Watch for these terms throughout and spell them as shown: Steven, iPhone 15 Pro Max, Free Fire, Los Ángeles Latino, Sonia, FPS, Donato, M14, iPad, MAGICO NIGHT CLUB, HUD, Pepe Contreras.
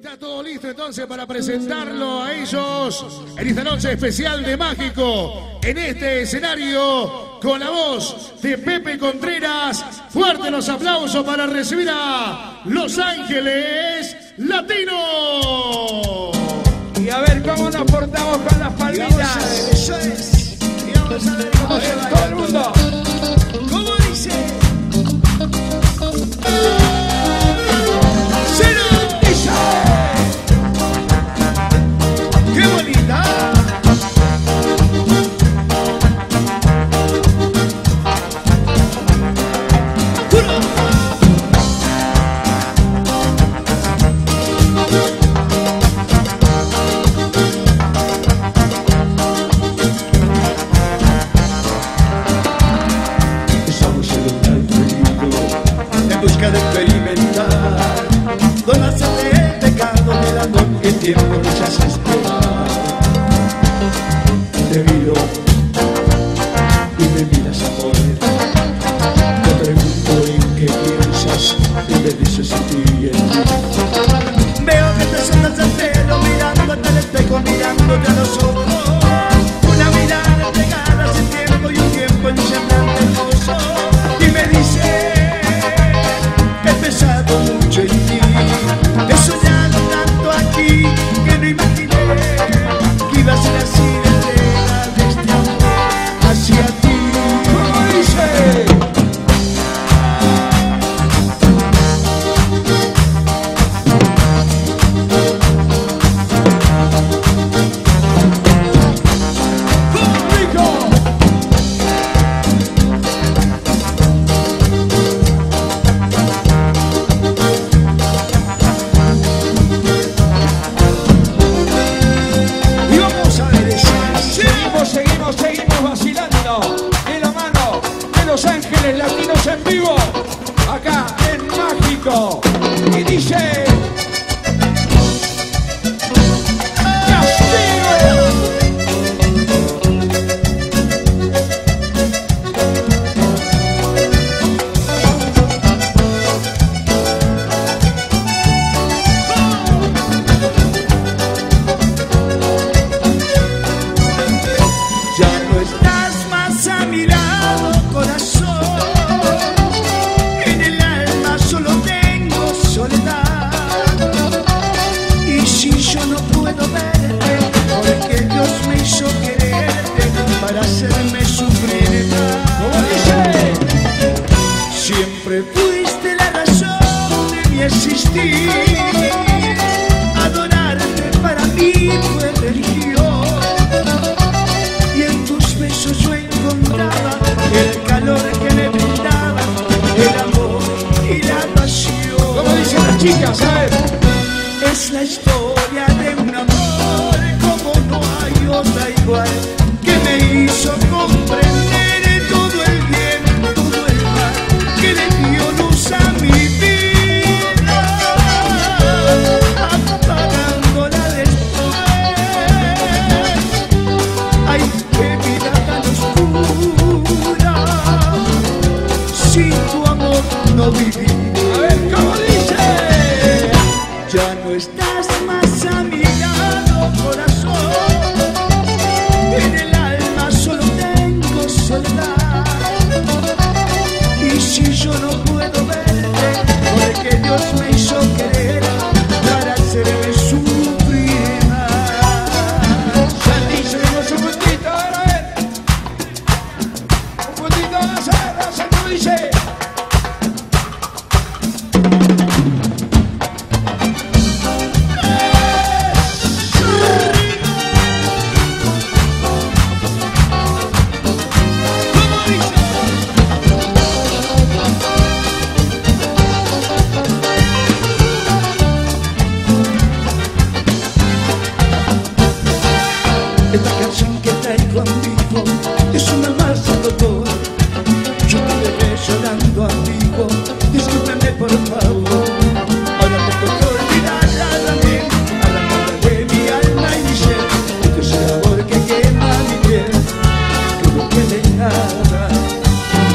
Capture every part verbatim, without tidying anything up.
Está todo listo entonces para presentarlo a ellos en esta noche especial de Mágico, en este escenario con la voz de Pepe Contreras. Fuertes los aplausos para recibir a Los Ángeles Latino. Y a ver cómo nos portamos con las palmitas. Eso es. Y vamos a ver, vamos a ver, todo el mundo. ¿Cómo dice?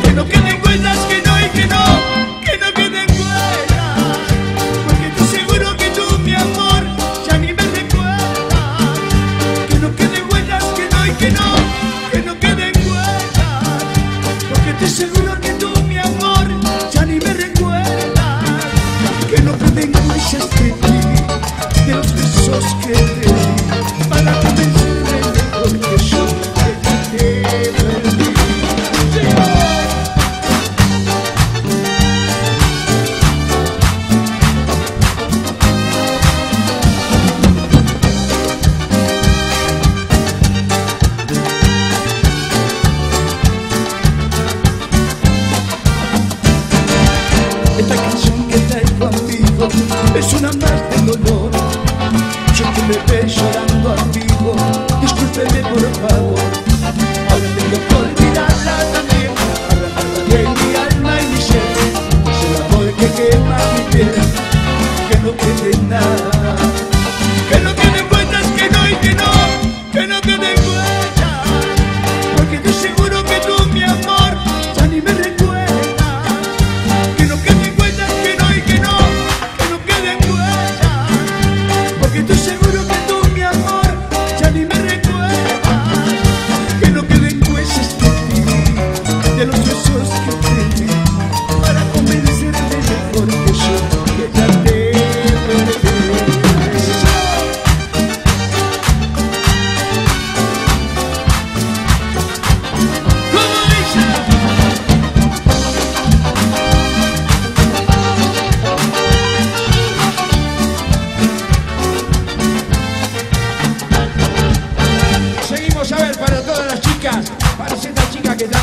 Que no quede en huella, porque te aseguro que tú, mi amor, Pepe llorando amigo, discúlpeme por favor. Ahora tengo que olvidarla también, arrancando de mi alma y mi ser. Es el amor que quema mi piel, que no quede nada, que no quede vueltas, que no y que no, que no quede vueltas, porque estoy seguro que tú, mi amor, ya ni me recuerdas.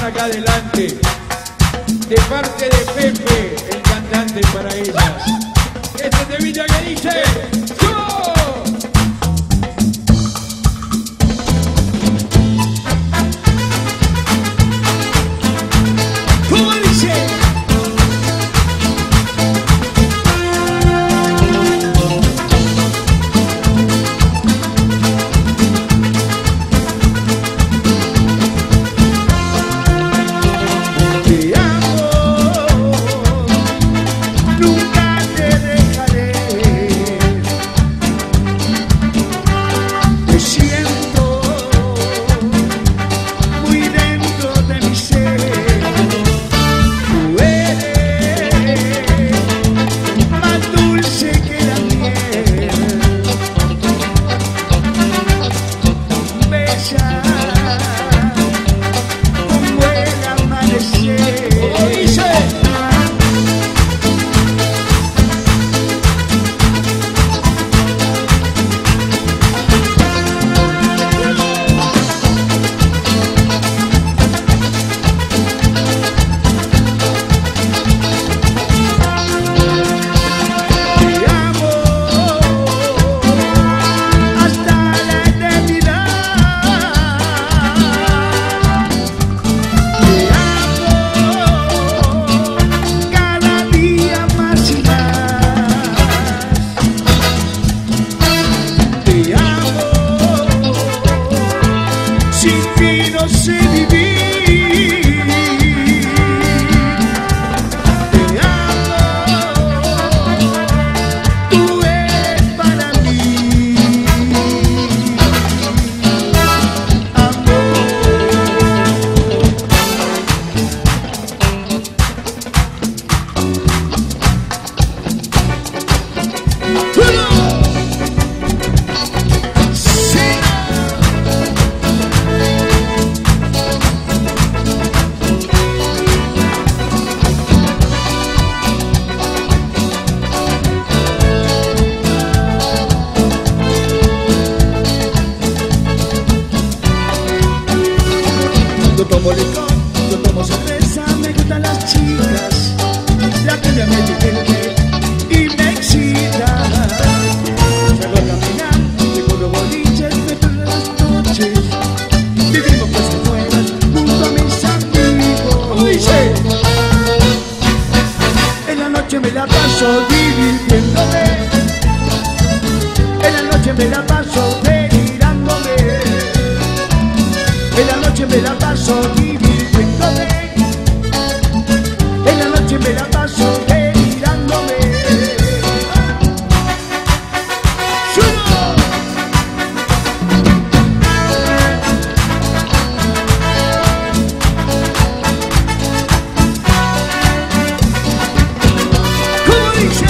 Acá adelante, de parte de Pepe, el cantante para ellas. Este es de Villa que dice ¡Go! ¿Cómo dice? Yo tomo licor, yo tomo cerveza, me gustan las chicas, la tuya me divierte y me excita. Salgo a caminar, recorro boliches, me turno las noches, vivimos cosas nuevas junto a mis amigos. En la noche me la paso divirtiéndome, en la noche me la paso delirándome, en la noche me la paso divirtiéndome, en la noche me la paso delirándome. ¿Cómo dice? ¿Cómo dice?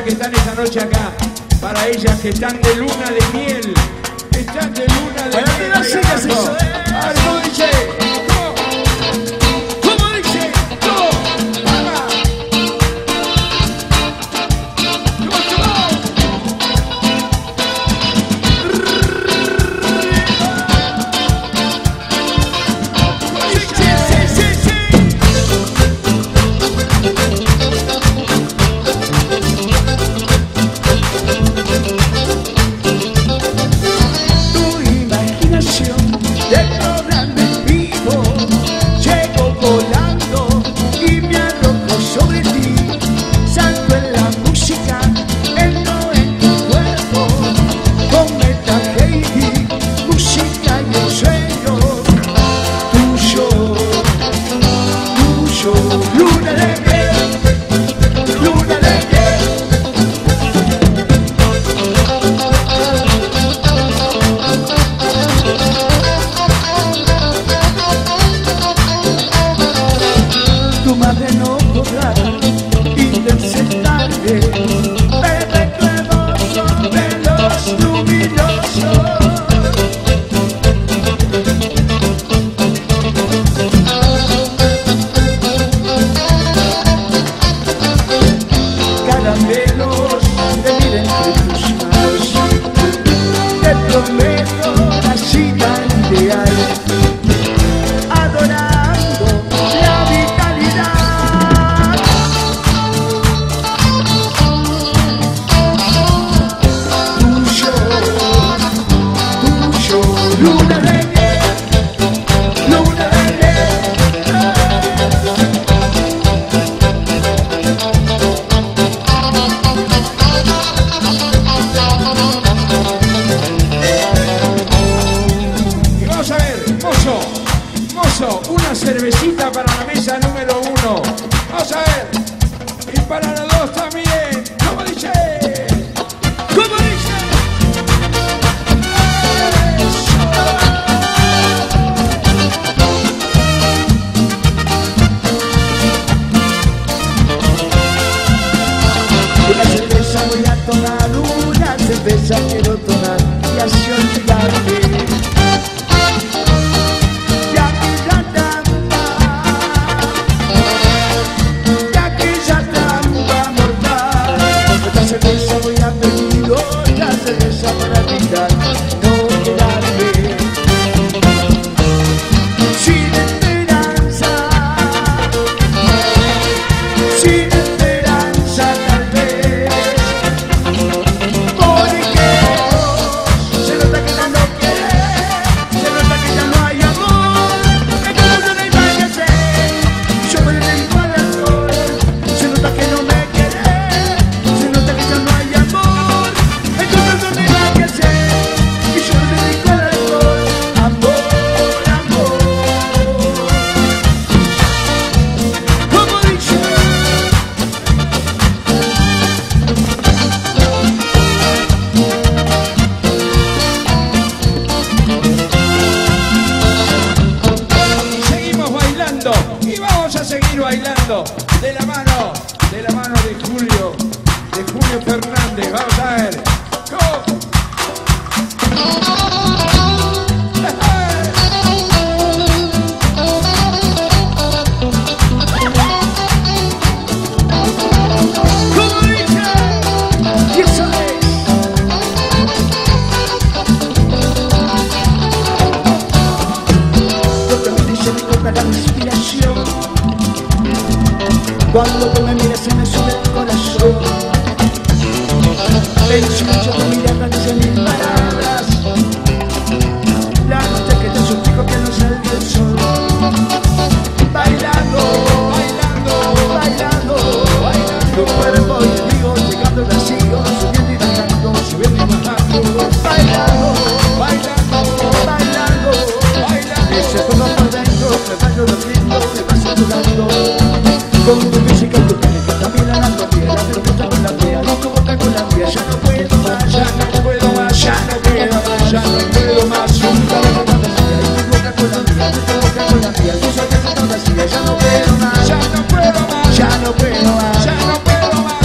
que están esta noche acá, para ellas que están de luna de miel, que están de luna de miel. Para mí no se hizo, ¿cómo dice? ¿Cómo dice? ¿Cómo?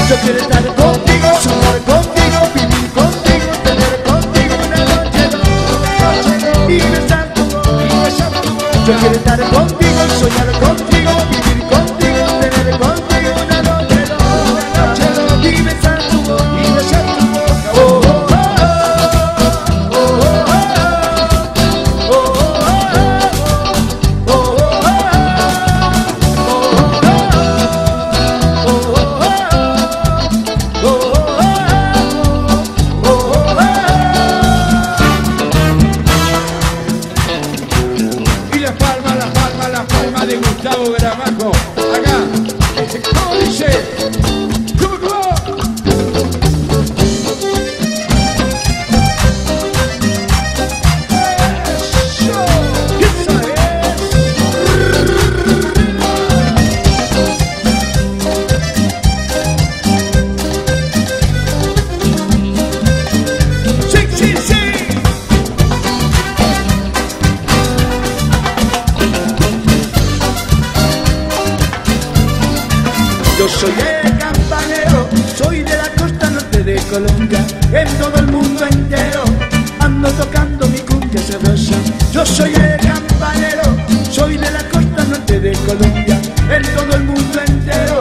Yo quiero estar contigo. Espíritu Santo, contigo yo me encuentro. Yo quiero estar contigo, soñar contigo, vivir contigo, tener contigo una noche loca. Dime Santo, contigo yo me encuentro. Oh, oh, oh, oh, oh, oh, oh, oh, oh, oh, oh, oh, oh. Yo soy el campanero, soy de la costa norte de Colombia, en todo el mundo entero ando tocando mi cumbia sabrosa. Yo soy el campanero, soy de la costa norte de Colombia, en todo el mundo entero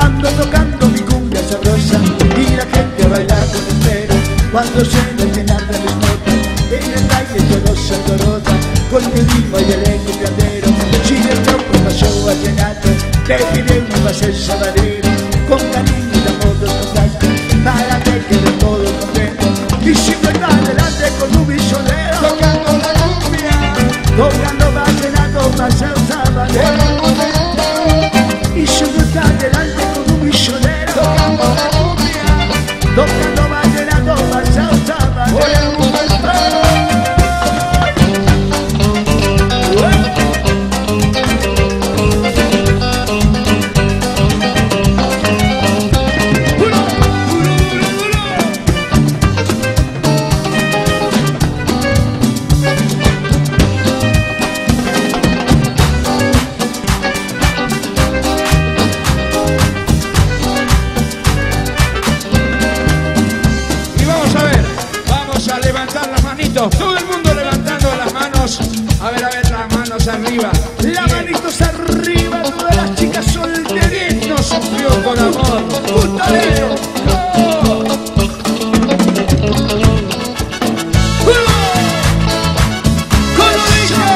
ando tocando mi cumbia sabrosa. Y la gente baila con esmero cuando suena el llenar de mis notas, en el baile todo se alborota con mi ritmo y el eco piadero. Si el tropo pasó a llenarte, te pide una base sabanera, con cariño y amor de contacto, para que quede todo contento. Y siempre va adelante con tu misionero, tocando la cumbia, tocando vallenato, paseo sabanero. Y siempre va adelante con tu misionero, tocando la cumbia, tocando vallenato, paseo sabanero. Todo el mundo levantando las manos. A ver, a ver, las manos arriba. Las manitos arriba. Todas las chicas solteritas sufrió con amor. ¡Putalero! ¡Oh! ¡Con orilla!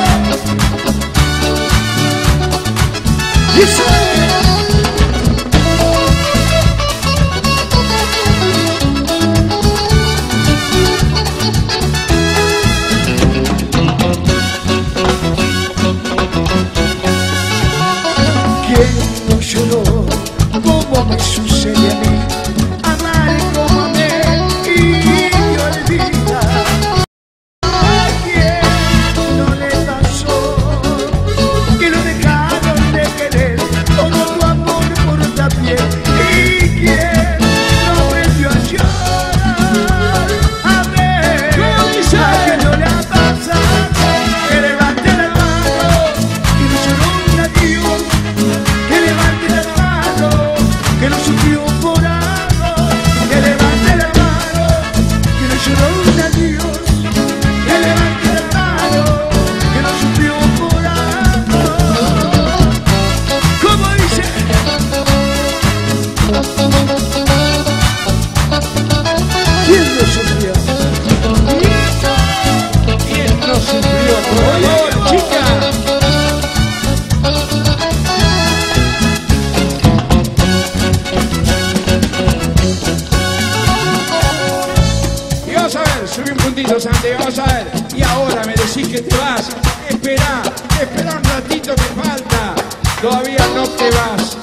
Vamos a ver, y ahora me decís que te vas. Esperá, esperá un ratito que falta. Todavía no te vas.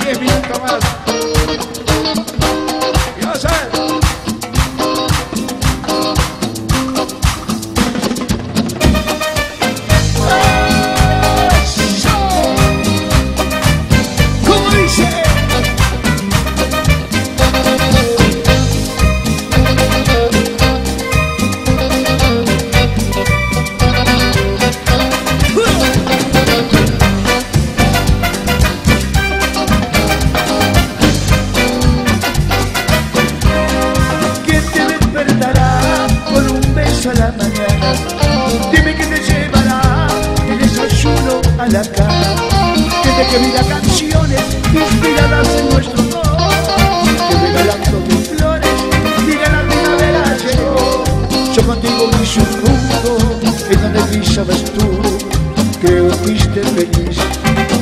Diez minutos más. Y vamos a ver. Dime que te llevará el desayuno a la cama. Que te quedará canciones inspiradas en nuestro amor. Que regalando mis flores, diga la primavera llegó. Yo contigo hice un mundo en donde brisabas tú. Creo que fuiste feliz,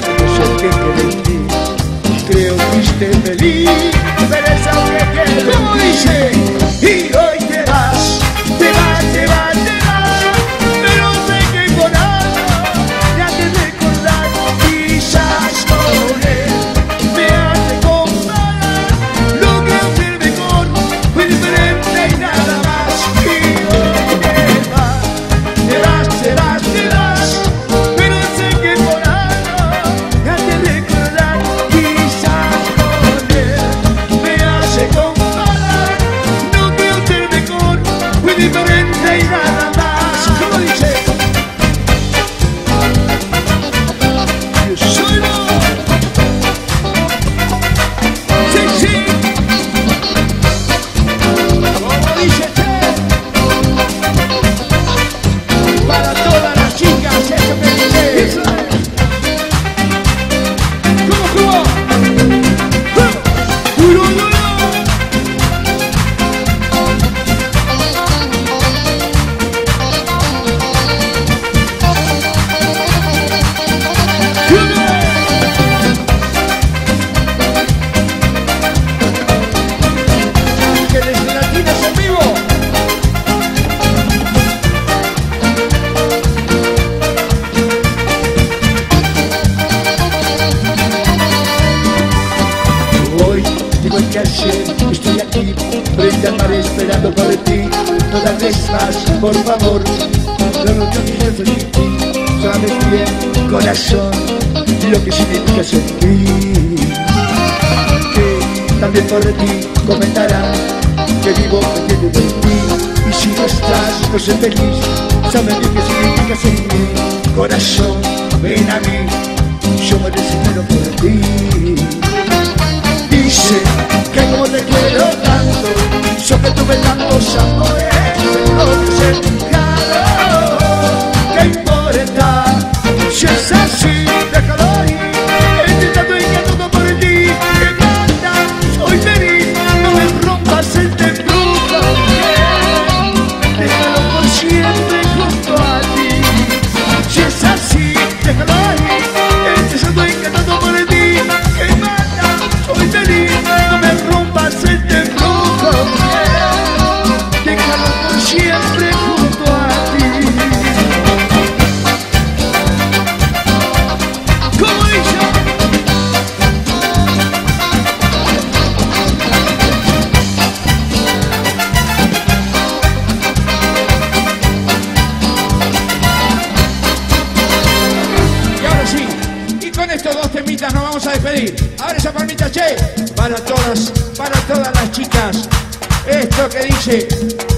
no sé qué quedé en ti. Creo que fuiste feliz, pero es algo que quedó en ti. Y hoy te vas, te vas, te vas, te vas, pero sé que con algo te has de recordar. Quizás con él me has de comparar. Lo que hace el mejor fue diferente y nada más. Y hoy te vas, te vas, te vas, te vas, pero sé que con algo te has de recordar. Quizás con él me has de comparar. Lo que hace el mejor fue diferente y nada más. ¿Cómo dice? Yo soy vos. Sí, sí. ¿Cómo dice usted? Para todas las chicas, eso que dice. Eso es. ¿Cómo, cómo? ¡Uh! ¡Uru, uru, uru! Que desde Latinos en vivo. Hoy, igual que ayer, estoy aquí, frente al mar esperando por ti. Todas vez más, por favor, no no yo quiero sentir ti. Sabes bien, corazón, lo que significa sentir. Que también por ti comentarán que vivo pendiente de ti. Y si no estás, no soy feliz. Sabes bien que significa sentir. Corazón, ven a mí, yo me desespero por ti. Dice que como te quiero tanto, yo que tuve tantos amores, no te sé fijar. ¿Qué importa? Si es así, déjalo ir. Este trato es que todo por ti. Que canta, soy feliz. No me rompas el tendruco. Déjalo por siempre junto a ti. Si es así, déjalo ir. Este trato es que todo por ti. Que canta, soy feliz. No me rompas el tendruco. Déjalo por siempre junto a ti. ¿Cómo dice? Y ahora sí, y con estos dos temitas nos vamos a despedir. Ahora esa palmita, che, para todas, para todas las chicas. Esto que dice.